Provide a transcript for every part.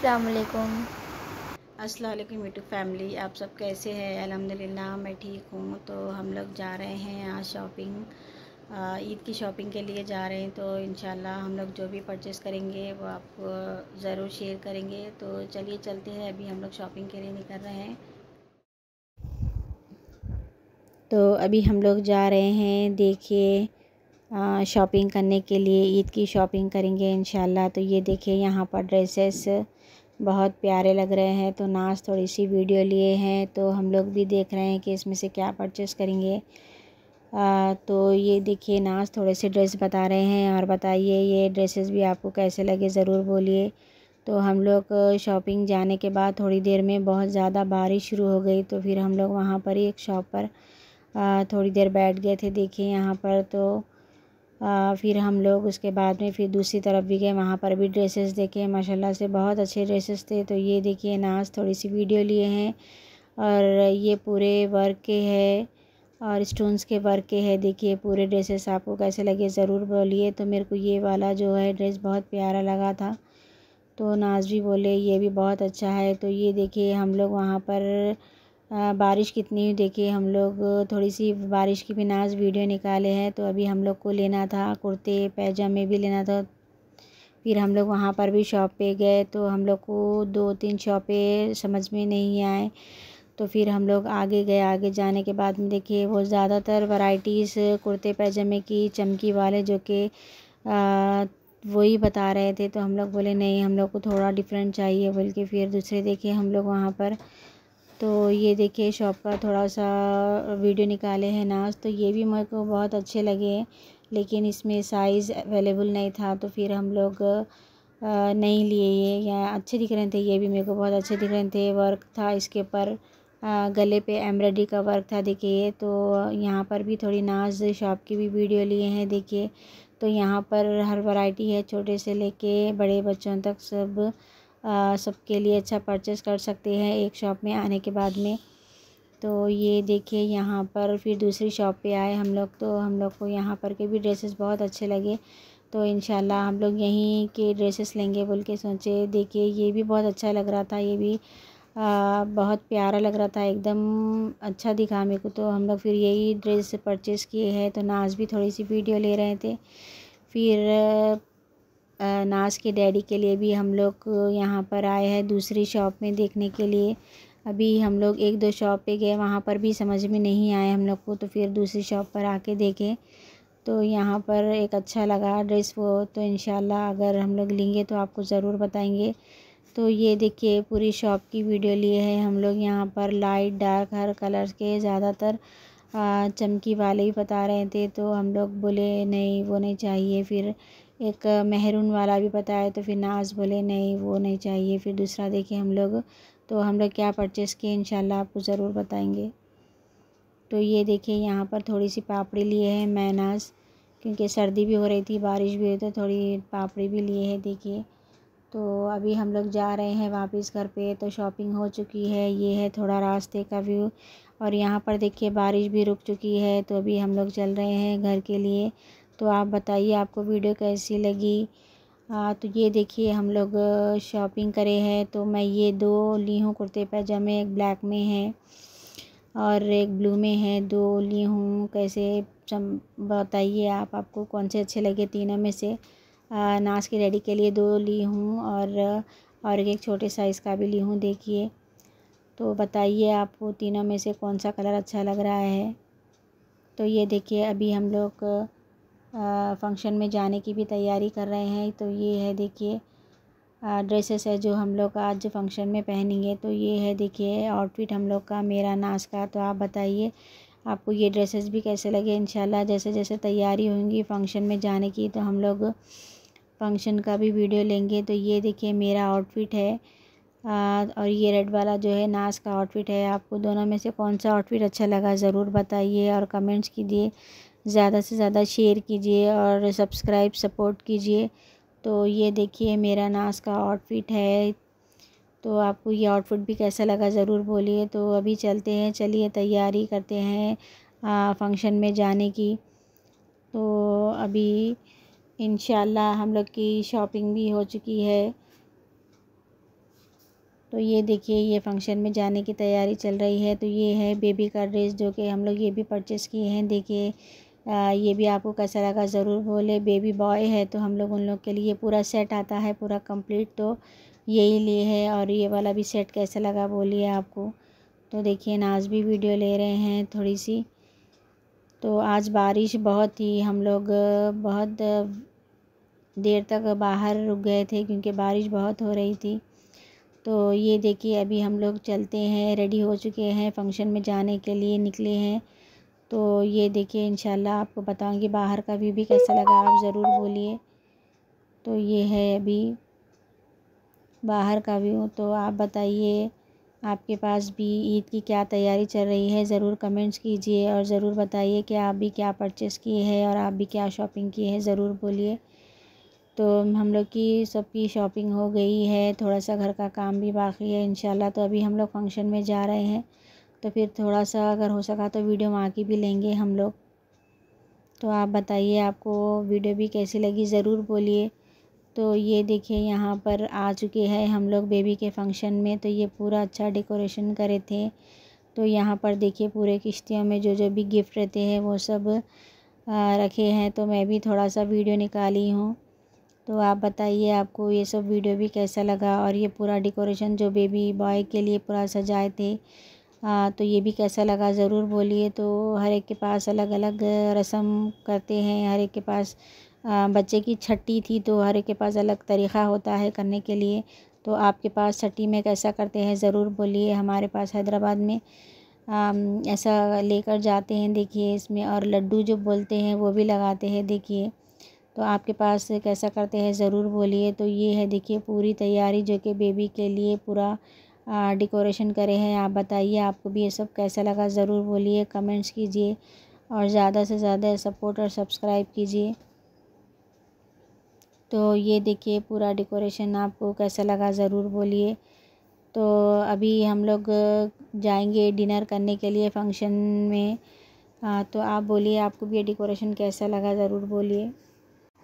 अस्सलामुअलैकुम। अस्सलामुअलैकुम YouTube family, आप सब कैसे हैं? अल्हम्दुलिल्लाह मैं ठीक हूँ। तो हम लोग जा रहे हैं आज शॉपिंग, ईद की शॉपिंग के लिए जा रहे हैं। तो इंशाल्लाह हम लोग जो भी परचेस करेंगे वो आपको ज़रूर शेयर करेंगे। तो चलिए चलते हैं, अभी हम लोग शॉपिंग के लिए निकल रहे हैं। तो अभी हम लोग जा रहे हैं, देखिए शॉपिंग करने के लिए, ईद की शॉपिंग करेंगे इंशाल्लाह। तो ये देखिए यहाँ पर ड्रेसेस बहुत प्यारे लग रहे हैं। तो नाज थोड़ी सी वीडियो लिए हैं, तो हम लोग भी देख रहे हैं कि इसमें से क्या परचेस करेंगे। तो ये देखिए नाज थोड़े से ड्रेस बता रहे हैं, और बताइए ये ड्रेसेस भी आपको कैसे लगे ज़रूर बोलिए। तो हम लोग शॉपिंग जाने के बाद थोड़ी देर में बहुत ज़्यादा बारिश शुरू हो गई, तो फिर हम लोग वहाँ पर ही एक शॉप पर थोड़ी देर बैठ गए थे। देखिए यहाँ पर तो फिर हम लोग उसके बाद में फिर दूसरी तरफ भी गए, वहाँ पर भी ड्रेसेस देखे, माशाल्लाह से बहुत अच्छे ड्रेसेस थे। तो ये देखिए नाज थोड़ी सी वीडियो लिए हैं, और ये पूरे वर्क के है और स्टोन्स के वर्क के है। देखिए पूरे ड्रेसेस आपको कैसे लगे ज़रूर बोलिए। तो मेरे को ये वाला जो है ड्रेस बहुत प्यारा लगा था, तो नाज भी बोले ये भी बहुत अच्छा है। तो ये देखिए हम लोग वहाँ पर बारिश कितनी हुई, देखिए हम लोग थोड़ी सी बारिश की भी नाज वीडियो निकाले हैं। तो अभी हम लोग को लेना था कुर्ते पैजामे भी लेना था, फिर हम लोग वहाँ पर भी शॉप पे गए। तो हम लोग को 2-3 शॉपें समझ में नहीं आए, तो फिर हम लोग आगे गए। आगे जाने के बाद में देखिए वो ज़्यादातर वैरायटीज़ कुर्ते पैजामे की चमकी वाले जो कि वही बता रहे थे। तो हम लोग बोले नहीं, हम लोग को थोड़ा डिफरेंट चाहिए बोल के फिर दूसरे देखिए हम लोग वहाँ पर। तो ये देखिए शॉप का थोड़ा सा वीडियो निकाले हैं नाज, तो ये भी मेरे को बहुत अच्छे लगे, लेकिन इसमें साइज़ अवेलेबल नहीं था, तो फिर हम लोग नहीं लिए। ये या अच्छे दिख रहे थे, ये भी मेरे को बहुत अच्छे दिख रहे थे। वर्क था इसके ऊपर, गले पे एम्ब्रॉयडरी का वर्क था देखिए। तो यहाँ पर भी थोड़ी नाज शॉप की भी वीडियो लिए हैं देखिए। तो यहाँ पर हर वैरायटी है, छोटे से लेके बड़े बच्चों तक सबके लिए अच्छा परचेस कर सकते हैं एक शॉप में आने के बाद में। तो ये देखिए यहाँ पर फिर दूसरी शॉप पे आए हम लोग, तो हम लोग को यहाँ पर के भी ड्रेसेस बहुत अच्छे लगे। तो इंशाल्लाह हम लोग यहीं के ड्रेसेस लेंगे बोल के सोचे। देखिए ये भी बहुत अच्छा लग रहा था, ये भी बहुत प्यारा लग रहा था, एकदम अच्छा दिखा मेरे को। तो हम लोग फिर यही ड्रेस परचेस किए हैं। तो नाज भी थोड़ी सी वीडियो ले रहे थे, फिर नाज के डैडी के लिए भी हम लोग यहाँ पर आए हैं दूसरी शॉप में देखने के लिए। अभी हम लोग 1-2 शॉप पे गए, वहाँ पर भी समझ में नहीं आए हम लोग को, तो फिर दूसरी शॉप पर आके देखे। तो यहाँ पर एक अच्छा लगा ड्रेस वो, तो इंशाल्लाह अगर हम लोग लेंगे तो आपको ज़रूर बताएंगे। तो ये देखिए पूरी शॉप की वीडियो लिए है हम लोग। यहाँ पर लाइट डार्क हर कलर के ज़्यादातर चमकी वाले ही बता रहे थे, तो हम लोग बोले नहीं वो नहीं चाहिए। फिर एक मेहरून वाला भी बताया, तो फिर नाज बोले नहीं वो नहीं चाहिए। फिर दूसरा देखे हम लोग। तो हम लोग क्या परचेस किए इंशाल्लाह आपको ज़रूर बताएंगे। तो ये देखिए यहाँ पर थोड़ी सी पापड़ी लिए हैं मैनाज, क्योंकि सर्दी भी हो रही थी, बारिश भी हुई, तो थोड़ी पापड़ी भी लिए है देखिए। तो अभी हम लोग जा रहे हैं वापस घर पे। तो शॉपिंग हो चुकी है, ये है थोड़ा रास्ते का व्यू, और यहाँ पर देखिए बारिश भी रुक चुकी है। तो अभी हम लोग चल रहे हैं घर के लिए। तो आप बताइए आपको वीडियो कैसी लगी। तो ये देखिए हम लोग शॉपिंग करे हैं। तो मैं ये 2 ली हूँ कुर्ते पैजामे, एक ब्लैक में है और एक ब्लू में है, 2 ली हूँ। कैसे बताइए आप, आपको कौन से अच्छे लगे तीनों में से। नाज के डैडी के लिए 2 ली हूँ, और एक छोटे साइज़ का भी ली हूँ देखिए। तो बताइए आपको तीनों में से कौन सा कलर अच्छा लग रहा है। तो ये देखिए अभी हम लोग फंक्शन में जाने की भी तैयारी कर रहे हैं। तो ये है देखिए ड्रेसेस है जो हम लोग आज फंक्शन में पहनेंगे। तो ये है देखिए आउटफिट हम लोग का, मेरा नाज का। तो आप बताइए आपको ये ड्रेसेस भी कैसे लगे। इंशाल्लाह जैसे जैसे तैयारी होंगी फंक्शन में जाने की, तो हम लोग फंक्शन का भी वीडियो लेंगे। तो ये देखिए मेरा आउटफिट है, और ये रेड वाला जो है नाज का आउटफिट है। आपको दोनों में से कौन सा आउटफिट अच्छा लगा ज़रूर बताइए, और कमेंट्स कीजिए, ज़्यादा से ज़्यादा शेयर कीजिए और सब्सक्राइब सपोर्ट कीजिए। तो ये देखिए मेरा नाज का आउटफिट है। तो आपको ये आउटफिट भी कैसा लगा ज़रूर बोलिए। तो अभी चलते हैं, चलिए तैयारी करते हैं फंक्शन में जाने की। तो अभी इंशाल्लाह हम लोग की शॉपिंग भी हो चुकी है। तो ये देखिए ये फंक्शन में जाने की तैयारी चल रही है। तो ये है बेबी का ड्रेस जो कि हम लोग ये भी परचेस किए हैं। देखिए ये भी आपको कैसा लगा ज़रूर बोले। बेबी बॉय है तो हम लोग उन लोग के लिए पूरा सेट आता है पूरा कंप्लीट, तो यही लिए है। और ये वाला भी सेट कैसा लगा बोलिए आपको। तो देखिए नाज भी वीडियो ले रहे हैं थोड़ी सी। तो आज बारिश बहुत ही, हम लोग बहुत देर तक बाहर रुक गए थे क्योंकि बारिश बहुत हो रही थी। तो ये देखिए अभी हम लोग चलते हैं, रेडी हो चुके हैं, फंक्शन में जाने के लिए निकले हैं। तो ये देखिए इंशाल्लाह आपको बताऊंगी बाहर का व्यू भी कैसा लगा, आप ज़रूर बोलिए। तो ये है अभी बाहर का व्यू। तो आप बताइए आपके पास भी ईद की क्या तैयारी चल रही है, ज़रूर कमेंट्स कीजिए और ज़रूर बताइए कि आप भी क्या परचेस किए हैं और आप भी क्या शॉपिंग किए हैं, ज़रूर बोलिए। तो हम लोग की सबकी शॉपिंग हो गई है, थोड़ा सा घर का काम भी बाकी है इंशाल्लाह। तो अभी हम लोग फंक्शन में जा रहे हैं, तो फिर थोड़ा सा अगर हो सका तो वीडियो वहाँ की भी लेंगे हम लोग। तो आप बताइए आपको वीडियो भी कैसी लगी, ज़रूर बोलिए। तो ये देखिए यहाँ पर आ चुके हैं हम लोग बेबी के फंक्शन में। तो ये पूरा अच्छा डेकोरेशन करे थे। तो यहाँ पर देखिए पूरे किश्तियों में जो जो भी गिफ्ट रहते हैं वो सब रखे हैं। तो मैं भी थोड़ा सा वीडियो निकाली हूँ। तो आप बताइए आपको ये सब वीडियो भी कैसा लगा, और ये पूरा डेकोरेशन जो बेबी बॉय के लिए पूरा सजाए थे तो ये भी कैसा लगा ज़रूर बोलिए। तो हर एक के पास अलग अलग रस्म करते हैं, हर एक के पास बच्चे की छठी थी तो हर एक के पास अलग तरीक़ा होता है करने के लिए। तो आपके पास छठी में कैसा करते हैं ज़रूर बोलिए। हमारे पास हैदराबाद में ऐसा लेकर जाते हैं देखिए इसमें, और लड्डू जो बोलते हैं वो भी लगाते हैं देखिए। तो आपके पास कैसा करते हैं ज़रूर बोलिए। तो ये है देखिए पूरी तैयारी जो कि बेबी के लिए पूरा डेकोरेशन करे हैं। आप बताइए आपको भी ये सब कैसा लगा ज़रूर बोलिए, कमेंट्स कीजिए और ज़्यादा से ज़्यादा सपोर्ट और सब्सक्राइब कीजिए। तो ये देखिए पूरा डेकोरेशन आपको कैसा लगा ज़रूर बोलिए। तो अभी हम लोग जाएंगे डिनर करने के लिए फंक्शन में। तो आप बोलिए आपको भी ये डेकोरेशन कैसा लगा ज़रूर बोलिए।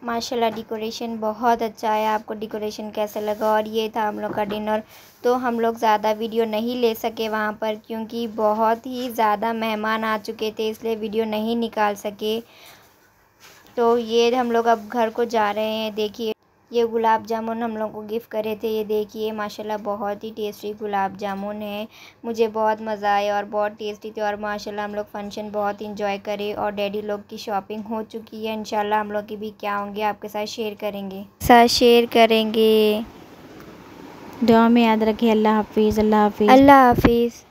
माशाल्लाह डेकोरेशन बहुत अच्छा है, आपको डेकोरेशन कैसा लगा। और ये था हम लोग का डिनर। तो हम लोग ज़्यादा वीडियो नहीं ले सके वहाँ पर, क्योंकि बहुत ही ज़्यादा मेहमान आ चुके थे इसलिए वीडियो नहीं निकाल सके। तो ये हम लोग अब घर को जा रहे हैं। देखिए ये गुलाब जामुन हम लोग को गिफ्ट करे थे, ये देखिए माशाल्लाह बहुत ही टेस्टी गुलाब जामुन है। मुझे बहुत मज़ा आया और बहुत टेस्टी थे। और माशाल्लाह हम लोग फंक्शन बहुत इंजॉय करे। और डैडी लोग की शॉपिंग हो चुकी है, इंशाल्लाह हम लोग की भी क्या होंगे आपके साथ शेयर करेंगे। दुआ में याद रखिए। अल्लाह हाफिज़।